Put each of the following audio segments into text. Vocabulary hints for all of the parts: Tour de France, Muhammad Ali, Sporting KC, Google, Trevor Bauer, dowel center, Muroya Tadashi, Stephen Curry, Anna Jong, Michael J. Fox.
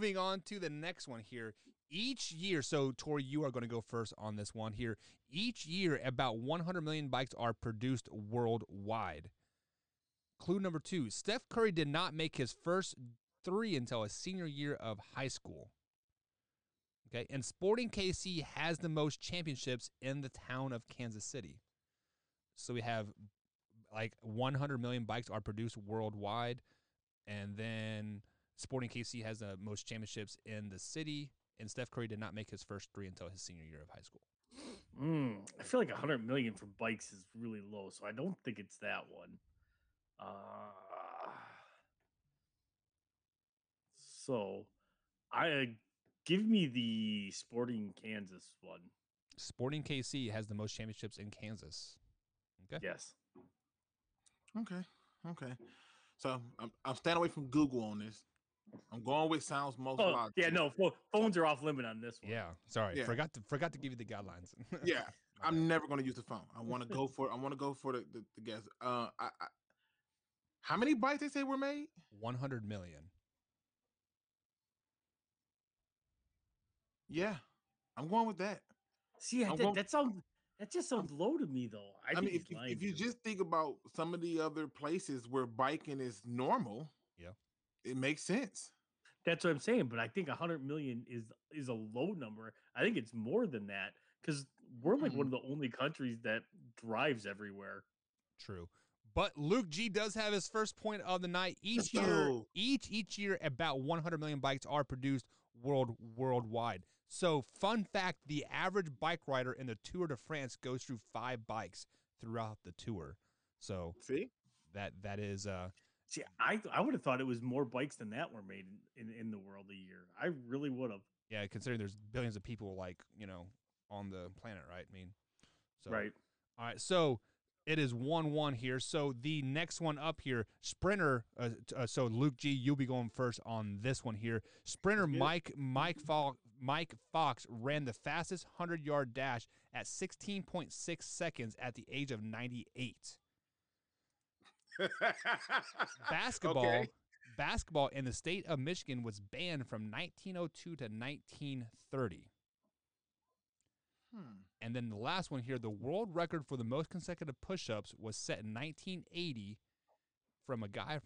Moving on to the next one here. Each year, so Tori, you are going to go first on this one here. Each year, about 100 million bikes are produced worldwide. Clue number 2, Steph Curry did not make his first 3 until his senior year of high school. Okay, and Sporting KC has the most championships in the town of Kansas City. So we have like 100 million bikes are produced worldwide, and then Sporting KC has the most championships in the city, and Steph Curry did not make his first 3 until his senior year of high school. I feel like 100 million for bikes is really low, so I don't think it's that one. Give me the Sporting Kansas one. Sporting KC has the most championships in Kansas. Okay. Yes. Okay. Okay. So I'm staying away from Google on this. I'm going with sounds most logical. Yeah, no, phones are off limit on this one. Yeah, sorry, yeah. Forgot to give you the guidelines. Yeah, I'm never going to use the phone. I want to go for it. I want to go for the guess. How many bikes they say were made? 100 million. Yeah, I'm going with that. See, that just sounds low to me, though. I mean, if you just think about some of the other places where biking is normal, yeah, it makes sense. That's what I'm saying. But I think 100 million is a low number. I think it's more than that because we're like one of the only countries that drives everywhere. True. But Luke G does have his first point of the night. Each year, about 100 million bikes are produced worldwide. So, fun fact, the average bike rider in the Tour de France goes through 5 bikes throughout the tour. So, see? That is see, I would have thought it was more bikes than that were made in the world a year. I really would have. Yeah, considering there's billions of people on the planet, right? I mean. So. Right. All right. So, it is 1-1 here. So the next one up here, Sprinter. So Luke G, you'll be going first on this one here. Sprinter Mike Fox ran the fastest 100-yard dash at 16.6 seconds at the age of 98. Basketball in the state of Michigan was banned from 1902 to 1930. And then the last one here, the world record for the most consecutive push-ups was set in 1980 from a guy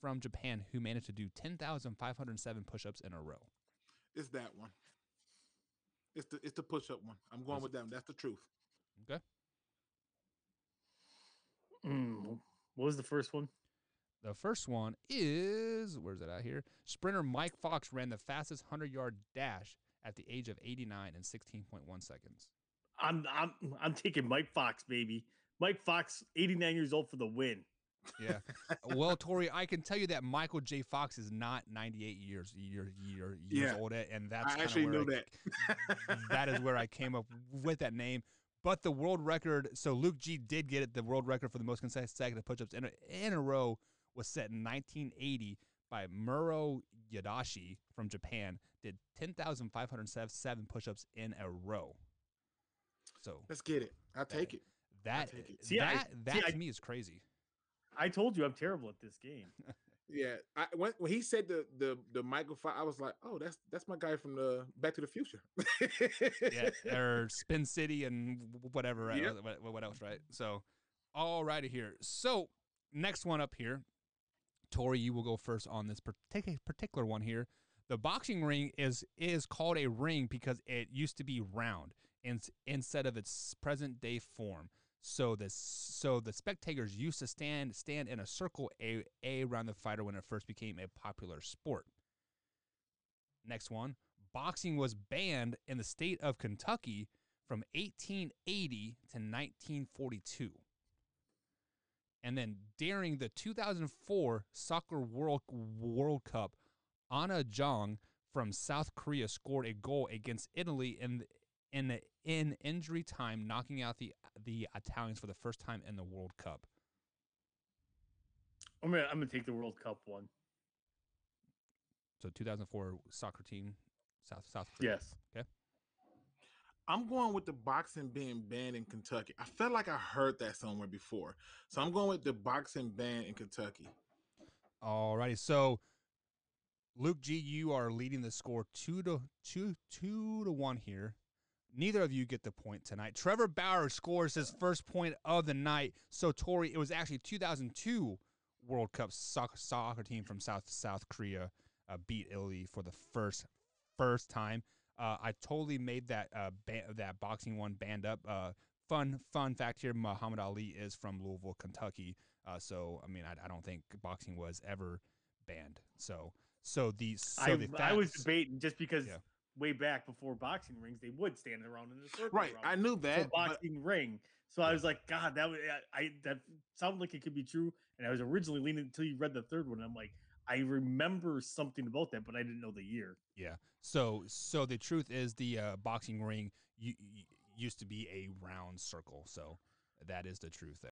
from Japan who managed to do 10,507 push-ups in a row. It's that one. It's the push-up one. I'm going with that one. That's the truth. Okay. What was the first one? The first one is, where's it out here? Sprinter Mike Fox ran the fastest 100-yard dash at the age of 89 in 16.1 seconds. I'm taking Mike Fox, baby. Mike Fox, 89 years old for the win. Yeah. Well, Tori, I can tell you that Michael J. Fox is not 98 years old, and that's I actually knew that. That is where I came up with that name. But the world record, so Luke G did get it. The world record for the most consecutive push-ups in a row was set in 1980 by Muroya Tadashi from Japan. Did 10,507 push-ups in a row. So let's get it. I'll take it. To me is crazy. I told you I'm terrible at this game. Yeah, when he said the Michael Fox, I was like, oh, that's my guy from the Back to the Future. Yeah, or Spin City and whatever. Right? Yep. What else? Right. So, all righty here. So next one up here, Tori, you will go first on this particular one here. The boxing ring is called a ring because it used to be round instead of its present day form. So the spectators used to stand in a circle around the fighter when it first became a popular sport. Next one, boxing was banned in the state of Kentucky from 1880 to 1942. And then during the 2004 Soccer World Cup, Anna Jong from South Korea scored a goal against Italy in injury time, knocking out the Italians for the first time in the World Cup. I'm gonna take the World Cup one. So 2004 soccer team, South Korea. Yes. Okay. I'm going with the boxing being banned in Kentucky. I felt like I heard that somewhere before, so I'm going with the boxing ban in Kentucky. All righty, so Luke G, you are leading the score 2-1 here. Neither of you get the point tonight. Trevor Bauer scores his first point of the night. So, Tori, it was actually 2002 World Cup soccer team from South Korea beat Italy for the first time. I totally made that that boxing one band up. Fun fact here, Muhammad Ali is from Louisville, Kentucky. So, I mean, I don't think boxing was ever banned. I was debating just because way back before boxing rings, they would stand around in the circle. Right, I knew that. Boxing ring. So I was like, God, that sounded like it could be true. And I was originally leaning until you read the third one. And I'm like, I remember something about that, but I didn't know the year. Yeah. So the truth is, the boxing ring used to be a round circle. So that is the truth.